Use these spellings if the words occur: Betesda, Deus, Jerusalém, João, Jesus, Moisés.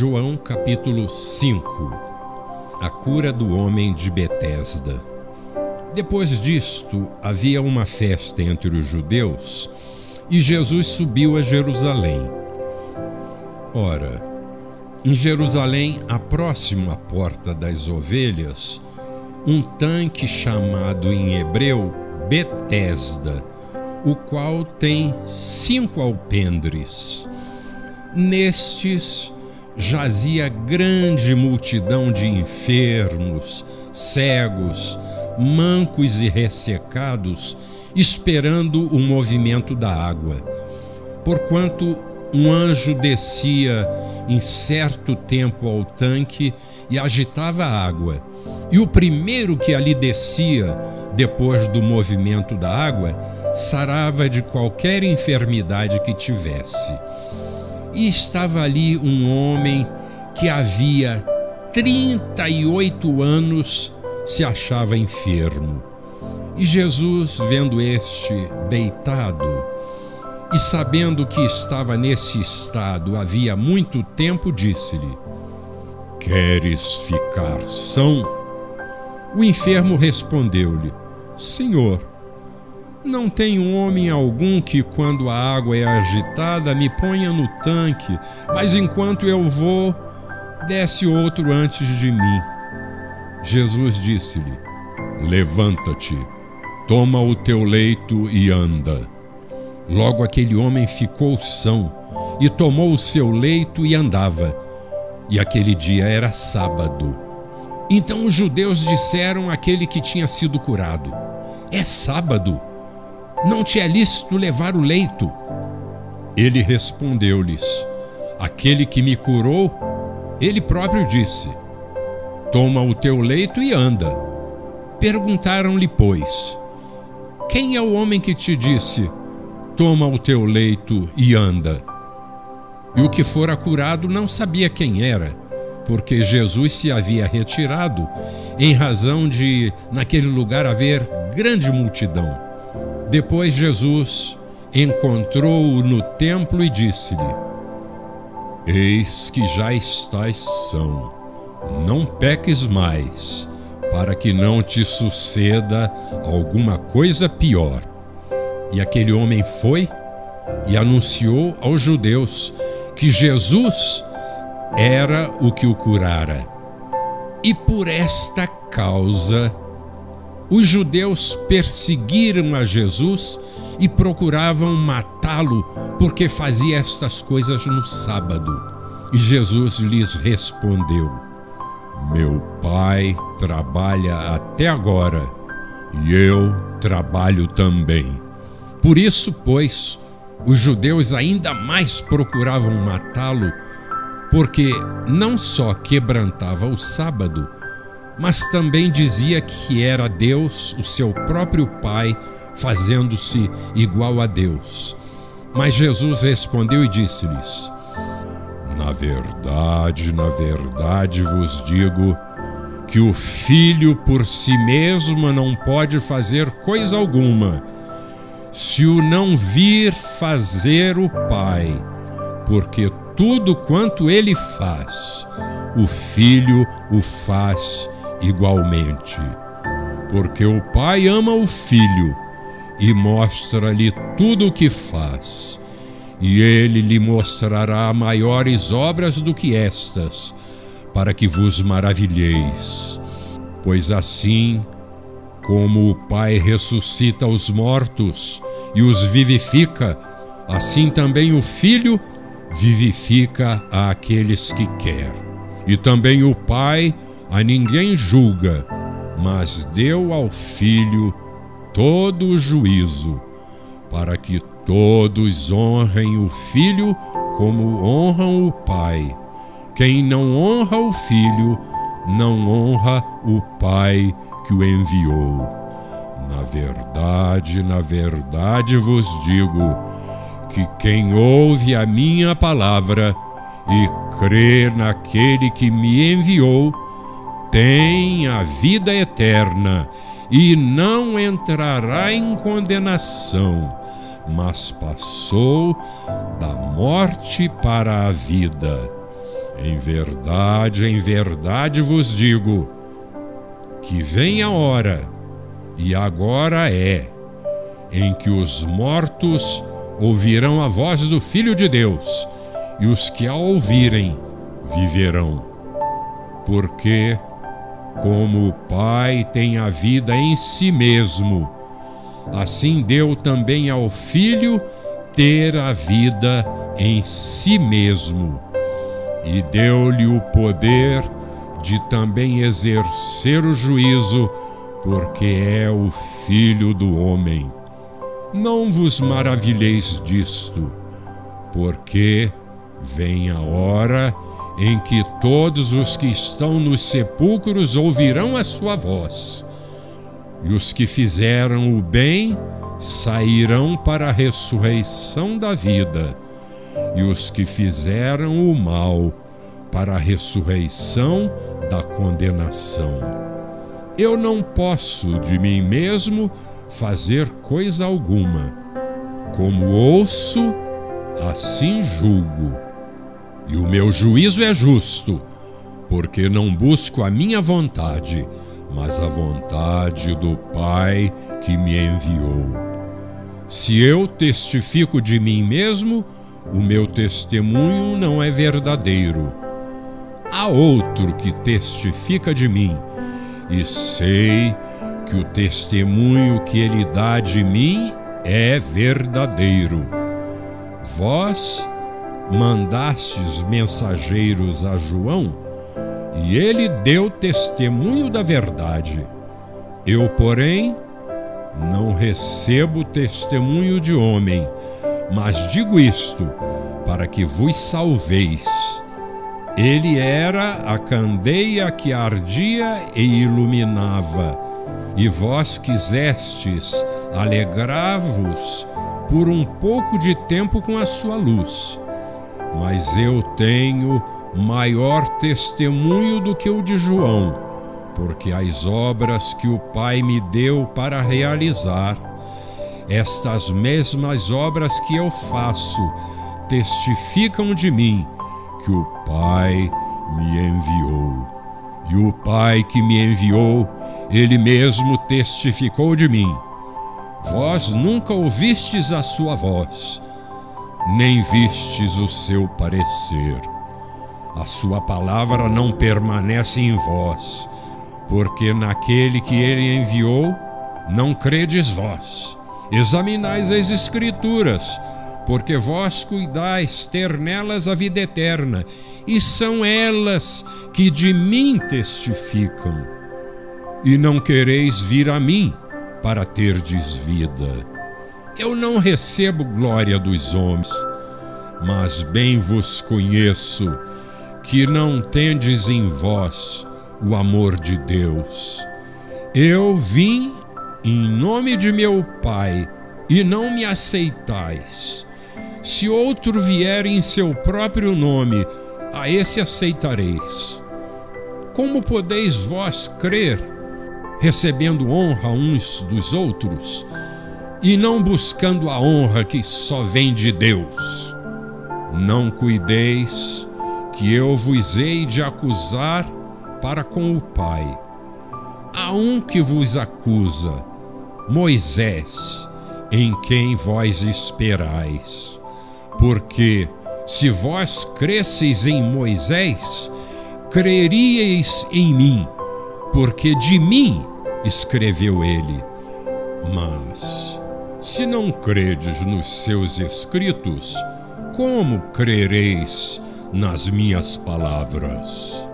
João capítulo 5. A cura do homem de Betesda. Depois disto, havia uma festa entre os judeus, e Jesus subiu a Jerusalém. Ora, em Jerusalém, à próxima porta das ovelhas, um tanque chamado em hebreu Betesda, o qual tem 5 alpendres. Nestes jazia grande multidão de enfermos, cegos, mancos e ressecados, esperando o movimento da água, porquanto um anjo descia em certo tempo ao tanque e agitava a água, e o primeiro que ali descia, depois do movimento da água, sarava de qualquer enfermidade que tivesse. E estava ali um homem que havia 38 anos se achava enfermo. E Jesus, vendo este deitado e sabendo que estava nesse estado havia muito tempo, disse-lhe: "Queres ficar são?" O enfermo respondeu-lhe: "Senhor, não tem homem algum que, quando a água é agitada, me ponha no tanque, mas enquanto eu vou, desce outro antes de mim." Jesus disse-lhe: "Levanta-te, toma o teu leito e anda." Logo aquele homem ficou são, e tomou o seu leito e andava. E aquele dia era sábado. Então os judeus disseram àquele que tinha sido curado: "É sábado. Não te é lícito levar o leito." Ele respondeu-lhes: "Aquele que me curou, ele próprio disse: toma o teu leito e anda." Perguntaram-lhe, pois: "Quem é o homem que te disse: toma o teu leito e anda?" E o que fora curado não sabia quem era, porque Jesus se havia retirado, em razão de naquele lugar haver grande multidão. Depois Jesus encontrou-o no templo e disse-lhe: "Eis que já estás são, não peques mais, para que não te suceda alguma coisa pior." E aquele homem foi e anunciou aos judeus que Jesus era o que o curara. E por esta causa os judeus perseguiram a Jesus e procuravam matá-lo, porque fazia estas coisas no sábado. E Jesus lhes respondeu: "Meu Pai trabalha até agora, e eu trabalho também." Por isso, pois, os judeus ainda mais procuravam matá-lo, porque não só quebrantava o sábado, mas também dizia que era Deus, o seu próprio Pai, fazendo-se igual a Deus. Mas Jesus respondeu e disse-lhes: na verdade vos digo que o Filho por si mesmo não pode fazer coisa alguma, se o não vir fazer o Pai, porque tudo quanto ele faz, o Filho o faz igualmente, porque o Pai ama o Filho e mostra-lhe tudo o que faz, e ele lhe mostrará maiores obras do que estas, para que vos maravilheis. Pois assim como o Pai ressuscita os mortos e os vivifica, assim também o Filho vivifica a aqueles que quer. E também o Pai a ninguém julga, mas deu ao Filho todo o juízo, para que todos honrem o Filho como honram o Pai. Quem não honra o Filho, não honra o Pai que o enviou. Na verdade vos digo que quem ouve a minha palavra e crê naquele que me enviou, tem a vida eterna, e não entrará em condenação, mas passou da morte para a vida. em verdade vos digo, que vem a hora, e agora é, em que os mortos ouvirão a voz do Filho de Deus, e os que a ouvirem viverão. Porque, como o Pai tem a vida em si mesmo, assim deu também ao Filho ter a vida em si mesmo, e deu-lhe o poder de também exercer o juízo, porque é o Filho do Homem. Não vos maravilheis disto, porque vem a hora em que todos os que estão nos sepulcros ouvirão a sua voz, e os que fizeram o bem sairão para a ressurreição da vida, e os que fizeram o mal para a ressurreição da condenação. Eu não posso de mim mesmo fazer coisa alguma. Como ouço, assim julgo. E o meu juízo é justo, porque não busco a minha vontade, mas a vontade do Pai que me enviou. Se eu testifico de mim mesmo, o meu testemunho não é verdadeiro. Há outro que testifica de mim, e sei que o testemunho que ele dá de mim é verdadeiro. Vós mandastes mensageiros a João, e ele deu testemunho da verdade. Eu, porém, não recebo testemunho de homem, mas digo isto para que vos salveis. Ele era a candeia que ardia e iluminava, e vós quisestes alegrar-vos por um pouco de tempo com a sua luz. Mas eu tenho maior testemunho do que o de João, porque as obras que o Pai me deu para realizar, estas mesmas obras que eu faço, testificam de mim que o Pai me enviou. E o Pai que me enviou, ele mesmo testificou de mim. Vós nunca ouvistes a sua voz, nem vistes o seu parecer. A sua palavra não permanece em vós, porque naquele que ele enviou não credes vós. Examinais as Escrituras, porque vós cuidais ter nelas a vida eterna, e são elas que de mim testificam. E não quereis vir a mim para terdes vida. Eu não recebo glória dos homens, mas bem vos conheço que não tendes em vós o amor de Deus. Eu vim em nome de meu Pai e não me aceitais. Se outro vier em seu próprio nome, a esse aceitareis. Como podeis vós crer, recebendo honra uns dos outros, e não buscando a honra que só vem de Deus? Não cuideis que eu vos hei de acusar para com o Pai. Há um que vos acusa, Moisés, em quem vós esperais. Porque se vós cresseis em Moisés, creríeis em mim, porque de mim escreveu ele. Mas, se não credes nos seus escritos, como crereis nas minhas palavras?